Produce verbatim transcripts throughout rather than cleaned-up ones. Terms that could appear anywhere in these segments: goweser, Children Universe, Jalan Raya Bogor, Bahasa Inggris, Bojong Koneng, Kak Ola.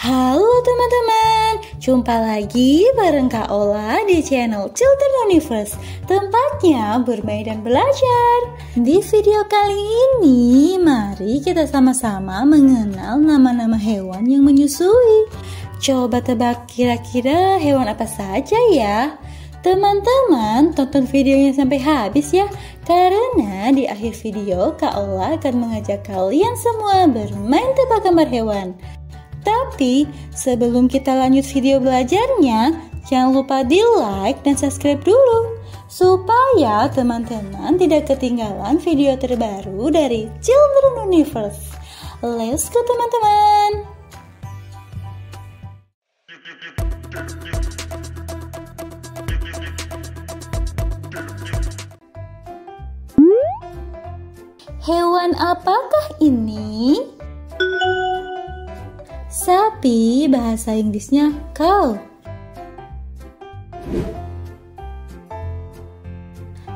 Halo teman-teman, jumpa lagi bareng Kak Ola di channel Children Universe, tempatnya bermain dan belajar. Di video kali ini, mari kita sama-sama mengenal nama-nama hewan yang menyusui. Coba tebak kira-kira hewan apa saja ya. Teman-teman, tonton videonya sampai habis ya, karena di akhir video Kak Ola akan mengajak kalian semua bermain tebak gambar hewan. Tapi sebelum kita lanjut video belajarnya, jangan lupa di like dan subscribe dulu, supaya teman-teman tidak ketinggalan video terbaru dari Children Universe. Let's go teman-teman! Hewan apakah ini? Sapi, bahasa Inggrisnya cow.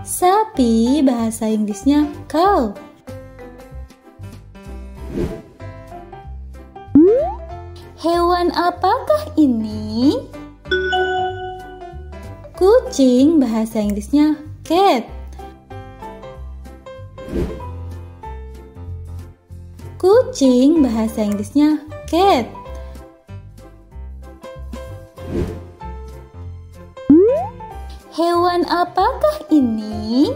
Sapi, bahasa Inggrisnya cow. Hewan apakah ini? Kucing, bahasa Inggrisnya cat. Kucing, bahasa Inggrisnya cat. Hewan apakah ini?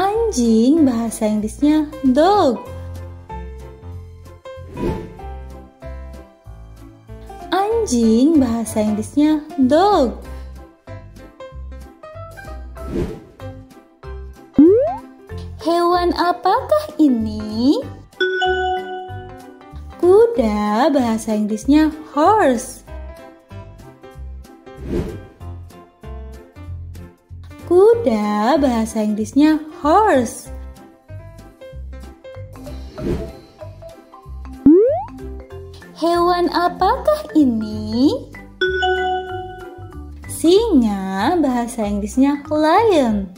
Anjing, bahasa Inggrisnya dog. Anjing, bahasa Inggrisnya dog. Hewan apakah ini? Kuda, bahasa Inggrisnya horse. Kuda, bahasa Inggrisnya horse. Hewan apakah ini? Singa, bahasa Inggrisnya lion.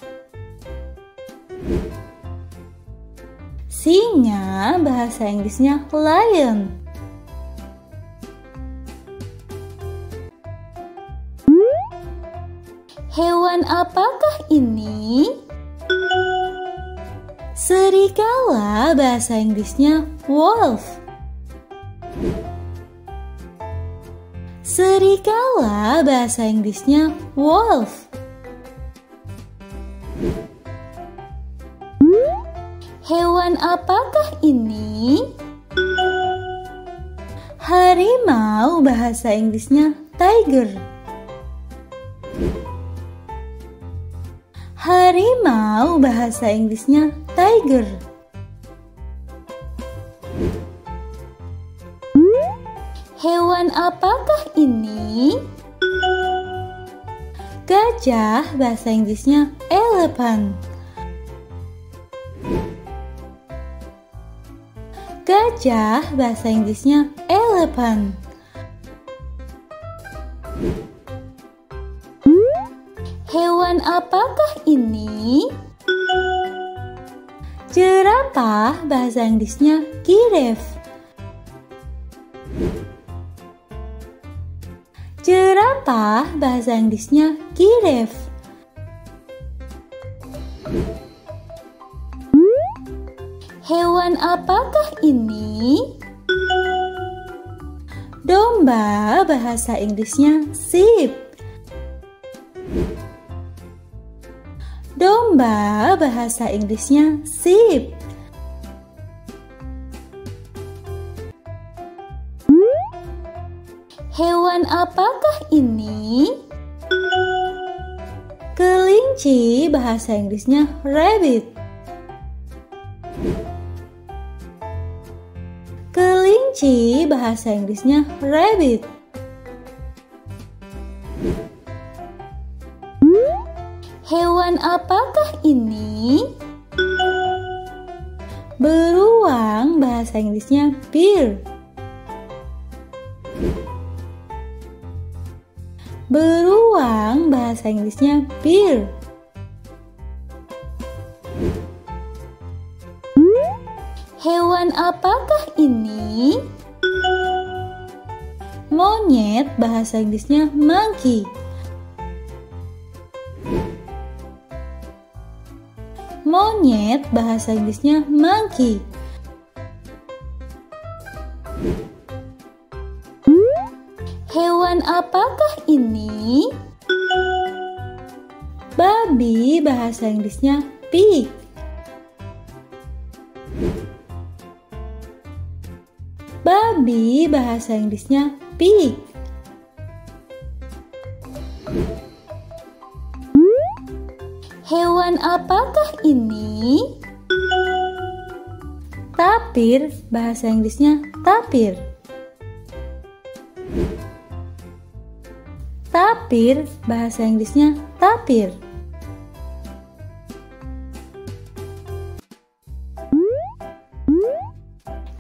Singa, bahasa Inggrisnya lion. Hewan apakah ini? Serigala, bahasa Inggrisnya wolf. Serigala, bahasa Inggrisnya wolf. Hewan apakah ini? Harimau, bahasa Inggrisnya tiger. Harimau, bahasa Inggrisnya tiger. Hewan apakah ini? Gajah, bahasa Inggrisnya elephant. Gajah, bahasa Inggrisnya elephant. Hewan apakah ini? Jerapah, bahasa Inggrisnya giraffe. Jerapah, bahasa Inggrisnya giraffe. Hewan apakah ini? Domba, bahasa Inggrisnya sheep. Domba, bahasa Inggrisnya sheep. Hewan apakah ini? Kelinci, bahasa Inggrisnya rabbit. Kelinci, bahasa Inggrisnya rabbit. Hewan apakah ini? Beruang, bahasa Inggrisnya bear. Beruang, bahasa Inggrisnya bear. Hewan apakah ini? Monyet bahasa Inggrisnya monkey. Monyet bahasa Inggrisnya monkey. Hewan apakah ini? Babi bahasa Inggrisnya pig. Babi bahasa Inggrisnya pig. Hewan apakah ini? Tapir bahasa Inggrisnya tapir. Tapir bahasa Inggrisnya tapir.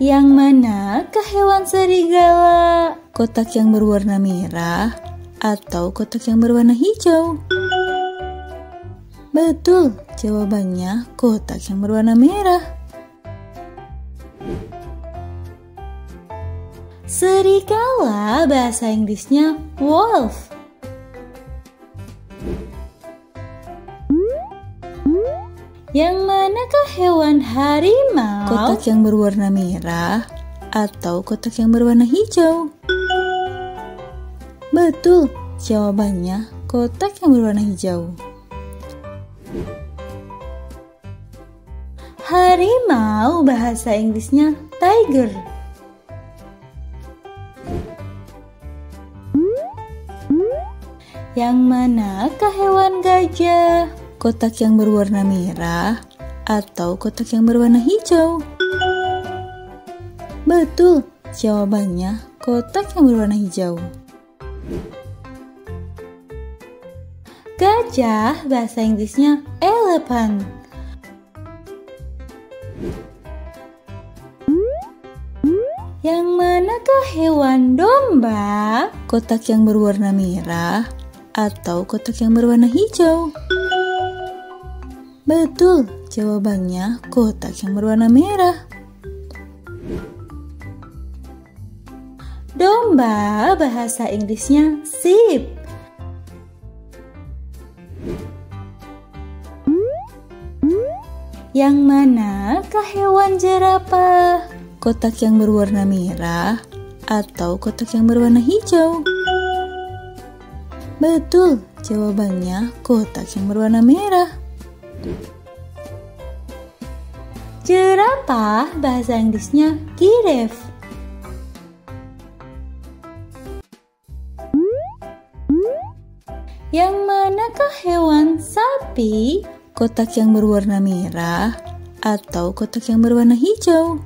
Yang manakah hewan serigala? Kotak yang berwarna merah atau kotak yang berwarna hijau? Betul, jawabannya kotak yang berwarna merah. Serigala bahasa Inggrisnya wolf. Yang manakah hewan harimau? Kotak yang berwarna merah atau kotak yang berwarna hijau? Betul, jawabannya kotak yang berwarna hijau. Harimau bahasa Inggrisnya tiger. Yang manakah hewan gajah? Kotak yang berwarna merah atau kotak yang berwarna hijau? Betul, jawabannya kotak yang berwarna hijau. Gajah bahasa Inggrisnya elephant. Yang manakah hewan domba? Kotak yang berwarna merah atau kotak yang berwarna hijau? Betul, jawabannya kotak yang berwarna merah. Domba bahasa Inggrisnya sheep. Yang manakah hewan jerapah? Kotak yang berwarna merah atau kotak yang berwarna hijau? Betul, jawabannya kotak yang berwarna merah. Jerapah bahasa Inggrisnya giraffe. Yang manakah hewan sapi? Kotak yang berwarna merah atau kotak yang berwarna hijau?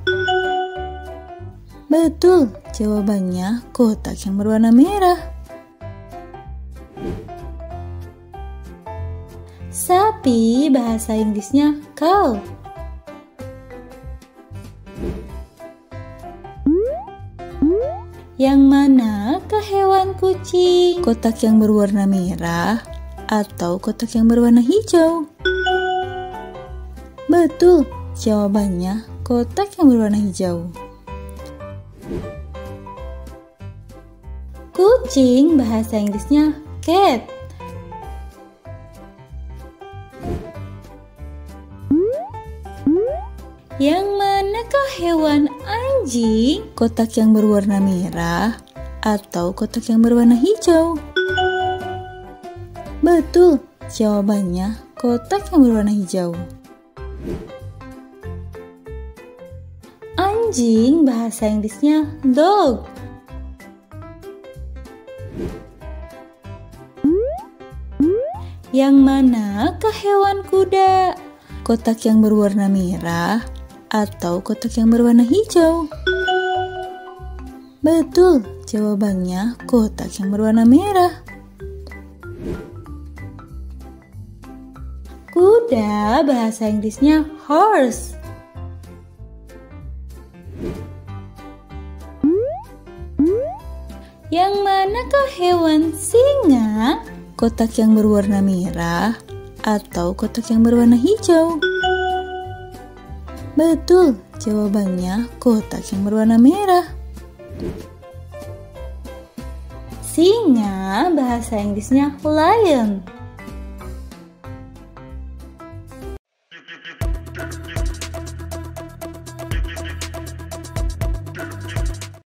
Betul, jawabannya kotak yang berwarna merah. Sapi bahasa Inggrisnya cow. Yang manakah hewan kucing? Kotak yang berwarna merah atau kotak yang berwarna hijau? Betul, jawabannya kotak yang berwarna hijau. Kucing bahasa Inggrisnya cat. Yang manakah hewan anjing? Kotak yang berwarna merah atau kotak yang berwarna hijau? Betul, jawabannya kotak yang berwarna hijau. Anjing bahasa Inggrisnya dog. Yang manakah hewan kuda? Kotak yang berwarna merah atau kotak yang berwarna hijau? Betul, jawabannya kotak yang berwarna merah. Kuda bahasa Inggrisnya horse. Yang manakah hewan singa? Kotak yang berwarna merah atau kotak yang berwarna hijau? Betul, jawabannya kotak yang berwarna merah. Singa bahasa Inggrisnya lion.